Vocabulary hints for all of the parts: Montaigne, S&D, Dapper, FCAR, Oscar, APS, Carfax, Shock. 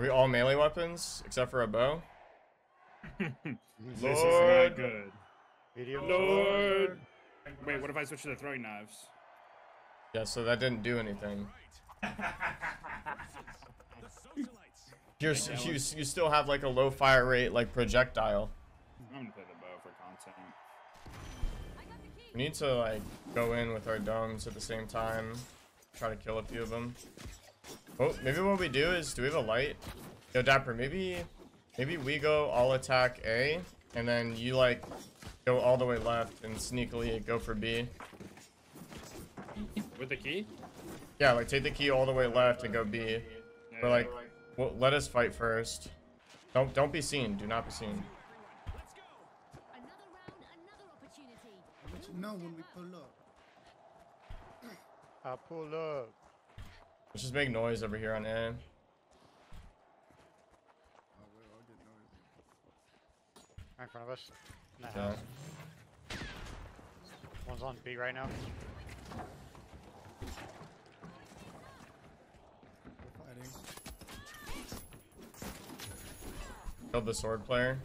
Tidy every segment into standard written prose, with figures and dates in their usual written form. Are we all melee weapons except for a bow? Lord. This is not good. Lord. Wait, what if I switch to the throwing knives? Yeah, so that didn't do anything. You still have like a low fire rate like projectile. I'm gonna play the bow for content. We need to like go in with our domes at the same time, try to kill a few of them. Oh, maybe what we do is, do we have a light? Yo, Dapper, maybe we go all attack A, and then you like go all the way left and sneakily go for B. With the key? Yeah, like take the key all the way left and go B. Yeah, but like, well, let us fight first. Don't be seen. Do not be seen. No, when we pull up. I pull up. Let's just make noise over here on A. Oh, wait, I'll get noise. Right in front of us. In the house. One's on B right now. We're fighting. Killed the sword player.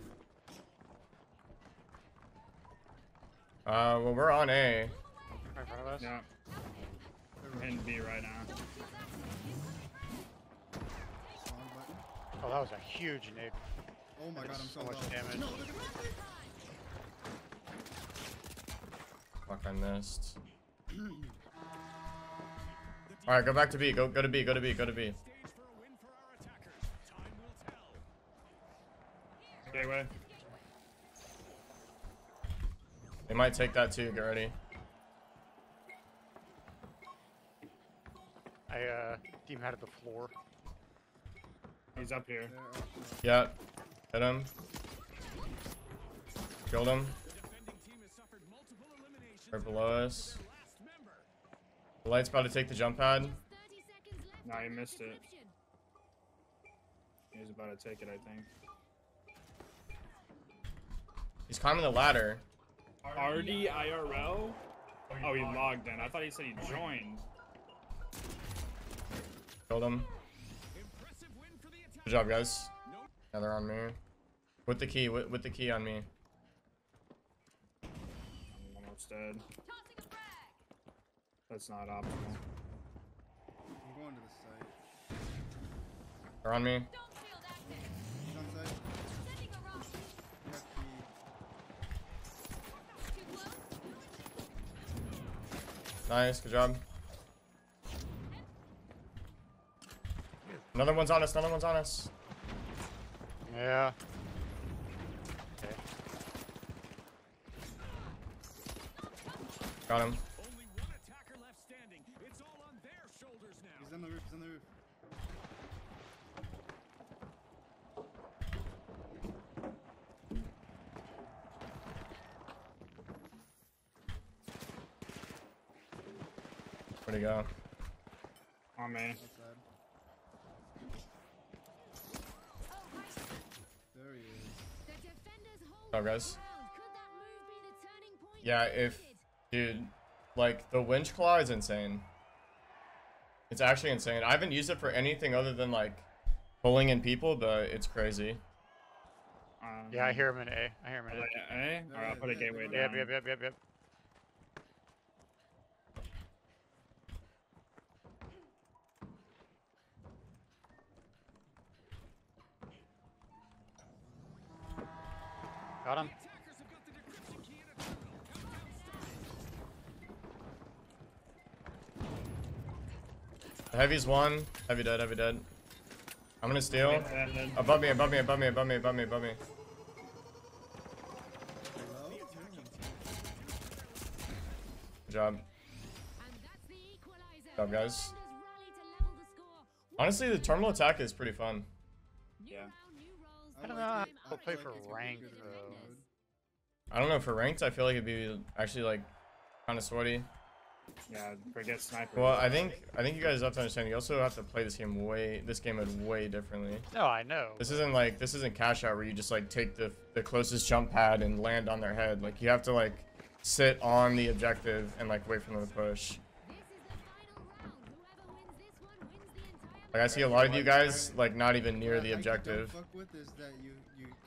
Well, we're on A. Right in front of us? Yeah. We're in B right now. Oh, that was a huge nuke. Oh my god, I'm so much damage. Fuck, I missed. Alright, go back to B. Go to B, go to B, go to B. Gateway. They might take that too, get ready. I team had at the floor. He's up here. Yeah. Hit him. Killed him. They're below us. The light's about to take the jump pad. Nah, he missed it. He was about to take it, I think. He's climbing the ladder. RD IRL? Oh, he logged in. I thought he said he joined. Killed him. Good job, guys. Yeah, they're on me. With the key, with the key on me. I'm almost dead. That's not optimal. I'm going to the site. They're on me. Nice, good job. Another one's on us, another one's on us. Yeah. Okay. Got him. Only one attacker left standing. It's all on their shoulders now. He's on the roof, he's on the roof. Where'd he go? Oh man. Oh, guys. Yeah, if dude, like the winch claw is insane. It's actually insane. I haven't used it for anything other than like pulling in people, but it's crazy. Yeah, I hear him in A. I hear him in A. All right, I'll put a gateway down. Yep. Got him. The heavy's one. Heavy dead, heavy dead. I'm gonna steal. Above me. Good job. Good job, guys. Honestly, the terminal attack is pretty fun. Yeah. I don't know how to play for ranked, though. I don't know, for ranked, I feel like it'd be actually, like, kind of sweaty. Yeah, forget sniper. Well, I think you guys have to understand, you also have to play this game way differently. No, I know. This isn't cash out where you just, like, take the closest jump pad and land on their head. Like, you have to, like, sit on the objective and, like, wait for them to push. Like I see a lot of you guys like not even near the objective. Fuck with is that you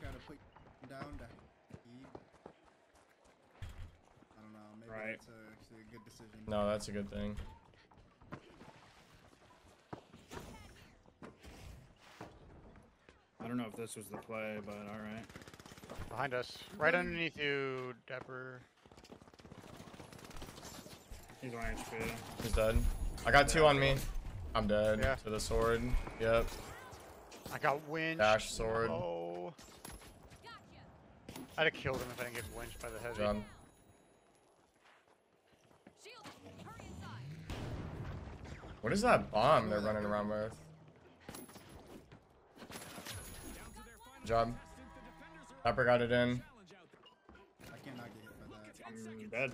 kind of put down that E. I don't know, maybe right. That's actually a good decision. No, that's a good thing. I don't know if this was the play, but all right. Behind us, right underneath you, Dapper. He's on HP. He's dead. I got two on me. I'm dead. Yeah. To the sword. Yep. I got winched. Dash sword. Oh. I'd have killed him if I didn't get winched by the heavy. Done. What is that bomb they're running around with? Job. Dapper got it in. I cannot get hit by that. I'm dead.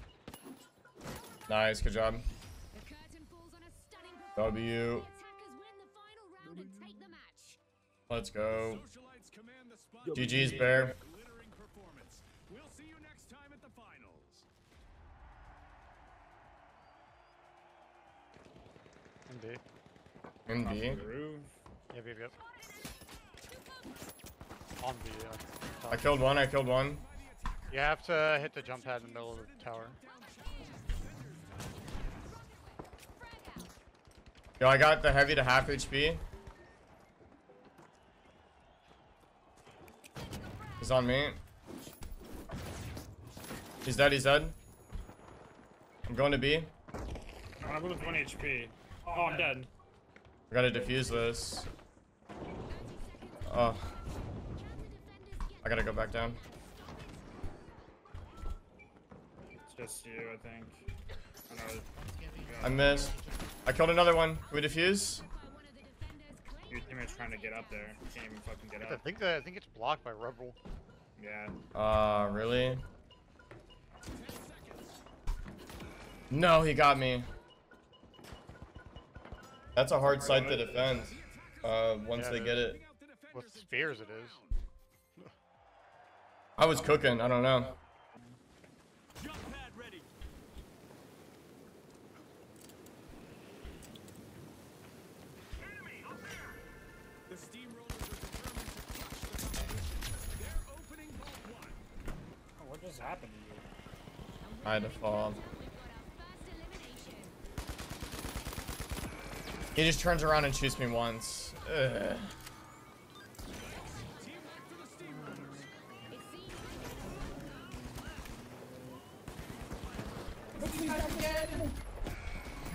Nice, good job. W. Let's go. GG's, Bear. We'll see you next time at the finals. MD. Yep. On B, yeah. I killed one. You have to hit the jump pad in the middle of the tower. Yo, I got the heavy to half HP. He's on me. He's dead. I'm going to B. I'm with 1 HP. Oh, I'm dead. I gotta defuse this. Oh. I gotta go back down. It's just you, I think. I missed. I killed another one. Can we defuse? Your teammate's trying to get up there. Can't even fucking get up. I think it's blocked by rubble. Yeah. Really? No, he got me. That's a hard site to defend. Once they get it. With spears it is. I was cooking. I don't know. Happened to you. I had to fall. He just turns around and shoots me once. Ugh.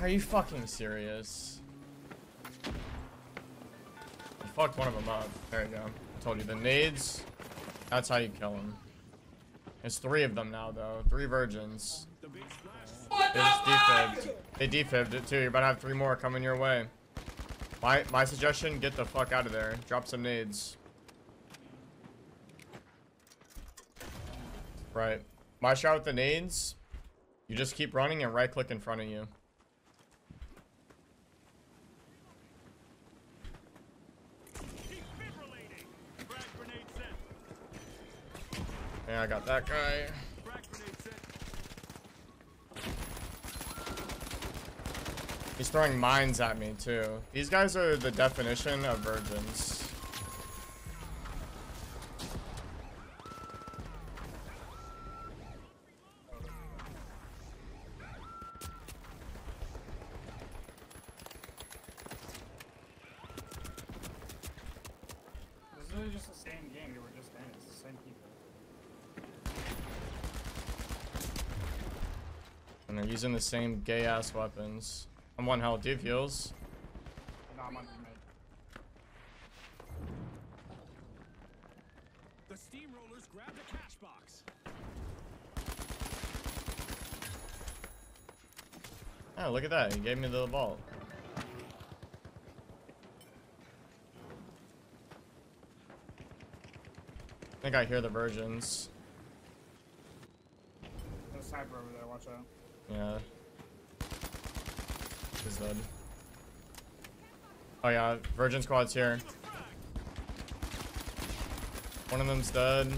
Are you fucking serious? I fucked one of them up. There you go. I told you the nades. That's how you kill them. It's 3 of them now, though. 3 virgins. They defibbed it, too. You're about to have 3 more coming your way. My suggestion, get the fuck out of there. Drop some nades. Right. My shot with the nades, you just keep running and right-click in front of you. Yeah, I got that guy. He's throwing mines at me, too. These guys are the definition of virgins. This is just the same game you were just in. It's the same people. And they're using the same gay ass weapons. I'm 1 health. Do you have heals? No, I'm on the steamrollers grabbed a cash box. Oh, look at that. He gave me the ball. I think I hear the virgins. There's a sniper over there. Watch out. Yeah. He's dead. Oh yeah, virgin squad's here. One of them's dead.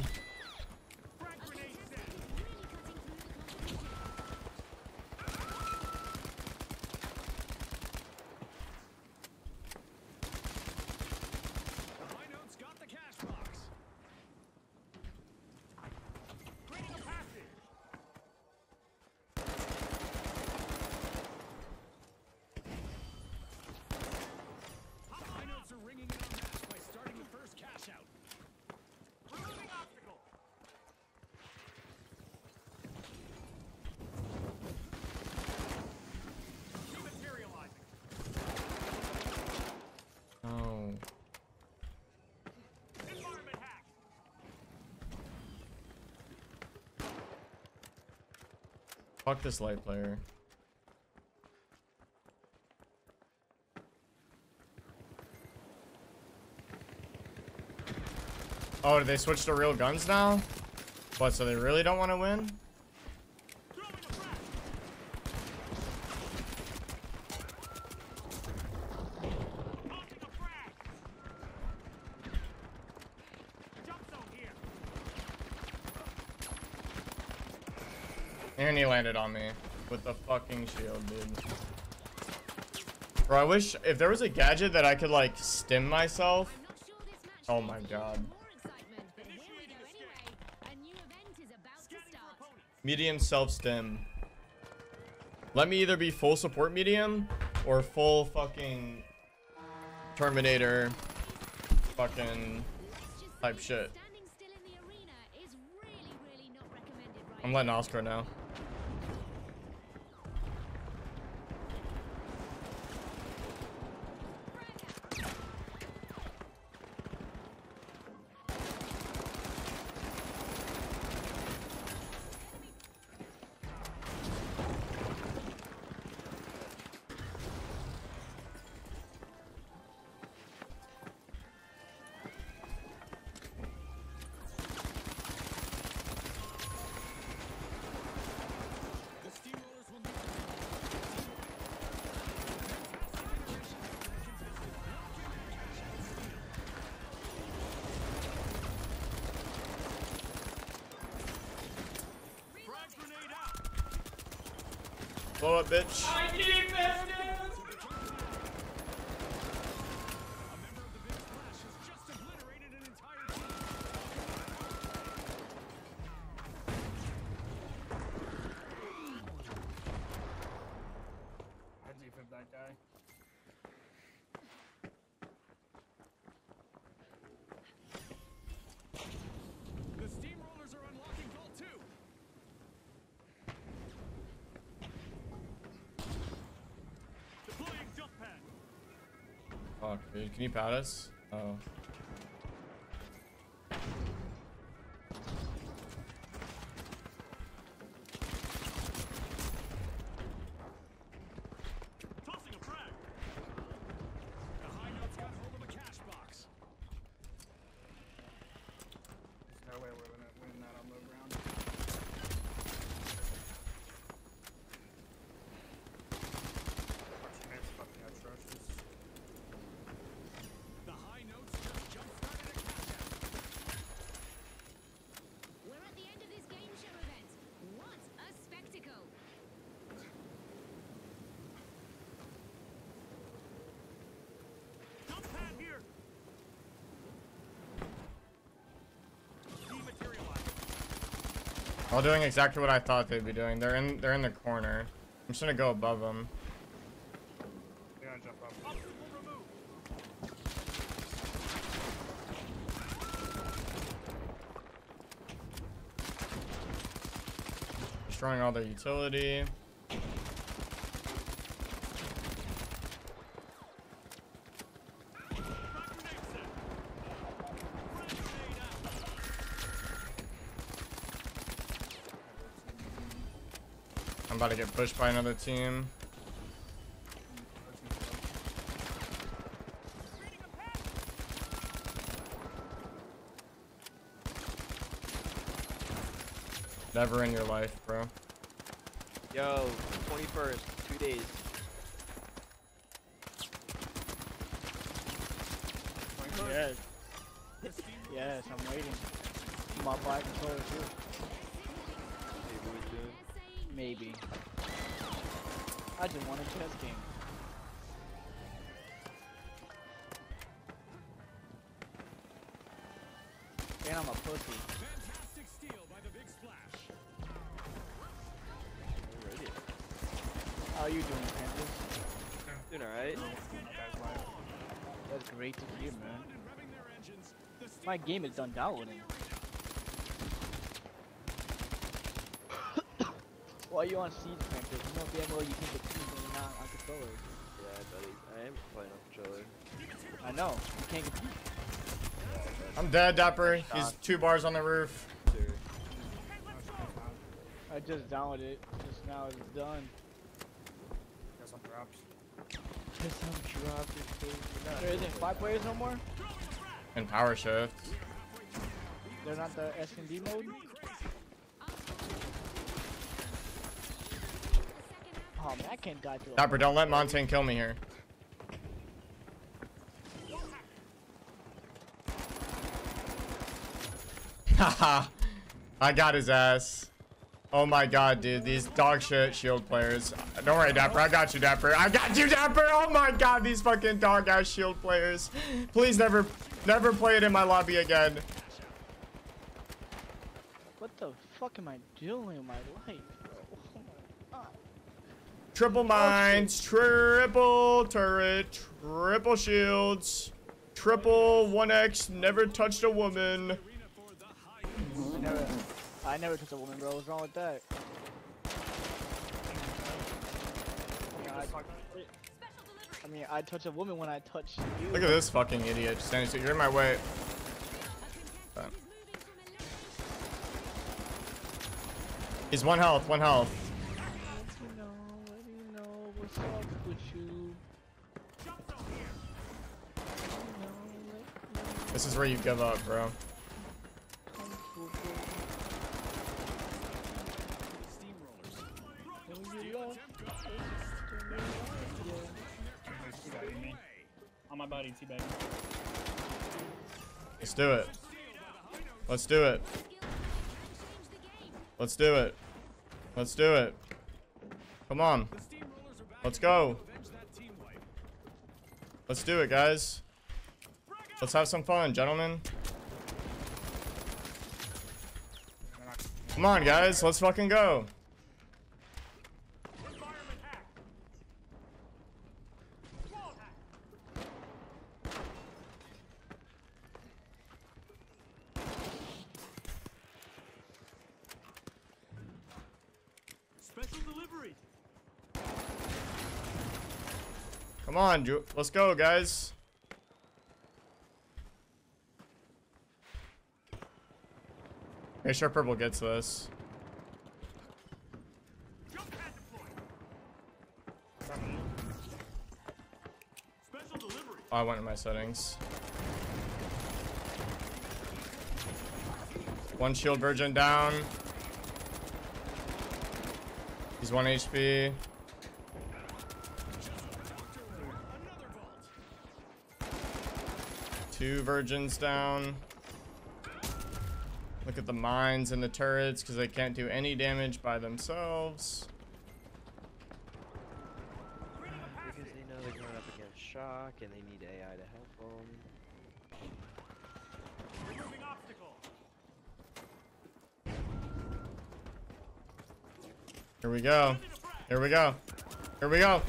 Fuck this light player. Oh, did they switch to real guns now? What, so they really don't want to win? And he landed on me with the fucking shield, dude. Bro, I wish if there was a gadget that I could like stim myself. Oh my god. Medium self-stim. Let me either be full support medium or full fucking Terminator fucking type shit. I'm letting Oscar know. Blow up, bitch. I need this, dude. Fuck, dude. Can you pat us? Oh. Tossing a frag. The high notes got hold of a cash box. There's no way we're gonna win that on low ground. All doing exactly what I thought they'd be doing. They're in the corner. I'm just gonna go above them. They're gonna jump up. Destroying all their utility. I'm about to get pushed by another team. Never in your life, bro. Yo, 21st, 2 days. 21st? Yes. Yes, I'm waiting. My bike controller too. Maybe. I just want a chess game. And I'm a pussy. Fantastic steal by the big splash. How are you doing, Panthers? Doing alright. That's great to hear, man. My game is done downloading. Why are you on Siege, Panthers? You know damn well you think the team is not on controller. Yeah, buddy. I am playing on controller. I know. You can't compete. I'm dead, Dapper. He's 2 bars on the roof. Dude. I just downloaded it. Just now it's done. Guess I'm dropped. There isn't 5 players no more? And power shift. They're not the S&D mode? Oh man, I can't die through. Dapper, don't let Montaigne kill me here. Haha. I got his ass. Oh my god, dude. These dog shit shield players. Don't worry, Dapper. I got you, Dapper. I got you, Dapper. Oh my god, these fucking dog ass shield players. Please never play it in my lobby again. What the fuck am I doing in my life, bro? Oh my god. Triple mines, triple turret, triple shields, triple 1x, never touched a woman. I never touched a woman, bro. What's wrong with that? I mean, I touch a woman when I touch you. Look at this fucking idiot. You're in my way. He's 1 health, 1 health. Let me know what's up with you. This is where you give up, bro. On my body, T-Bag. Let's do it. Let's do it. Let's do it. Let's do it. Come on. Let's go. Let's do it, guys. Let's have some fun, gentlemen. Come on, guys. Let's fucking go. Come on, let's go, guys. Make sure purple gets this. Oh, I went in my settings. 1 shield virgin down. He's 1 HP. Two virgins down. Look at the mines and the turrets because they can't do any damage by themselves. Because they know they're going up against Shock and they need AI to help them. Removing obstacle. Here we go. Here we go. Here we go.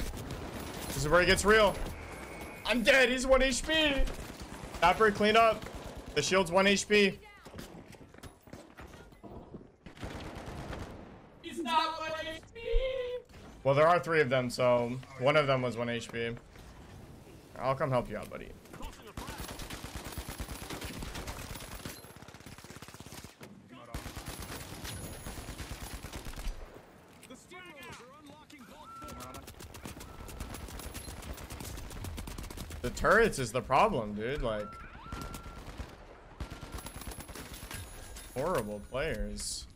This is where it gets real. I'm dead. He's 1 HP. Dapper, clean up. The shield's 1 HP. He's not 1 HP. Well, there are 3 of them, so 1 of them was 1 HP. I'll come help you out, buddy. The turrets is the problem, dude. Like, horrible players.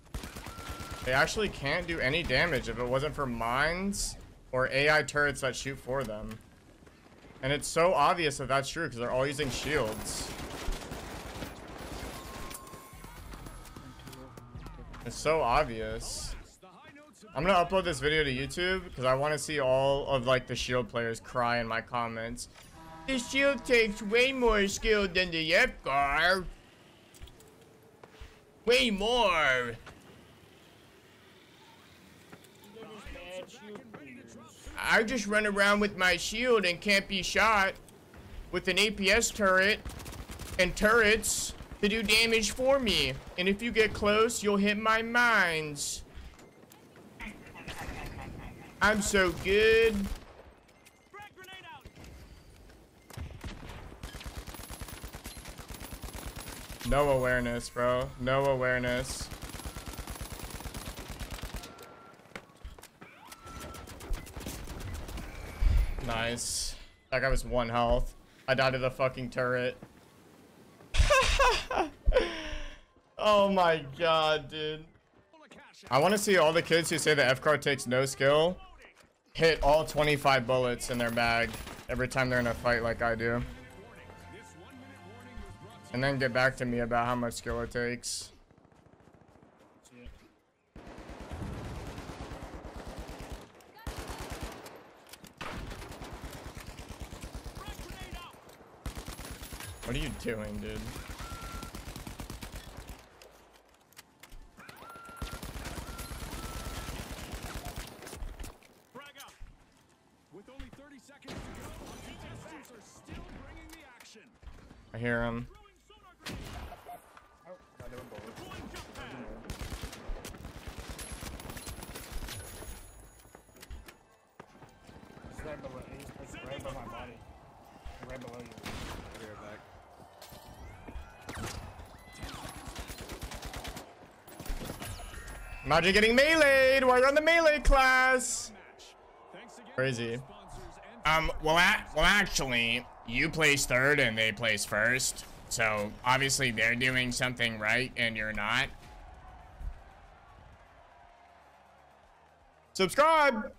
They actually can't do any damage if it wasn't for mines or AI turrets that shoot for them. And it's so obvious that that's true because they're all using shields. It's so obvious. I'm gonna upload this video to YouTube because I want to see all of like the shield players cry in my comments. The shield takes way more skill than the FCAR. Way more. I just run around with my shield and can't be shot with an APS turret and turrets to do damage for me. And if you get close, you'll hit my mines. I'm so good. No awareness, bro. No awareness. Nice. That guy was 1 health. I died to the fucking turret. Oh my god, dude. I want to see all the kids who say the FCAR takes no skill hit all 25 bullets in their bag every time they're in a fight like I do. And then get back to me about how much skill it takes. What are you doing, dude? I hear him. Imagine getting melee'd while you're on the melee class. Crazy. Well, actually, you place third and they place first. So obviously they're doing something right and you're not. Subscribe.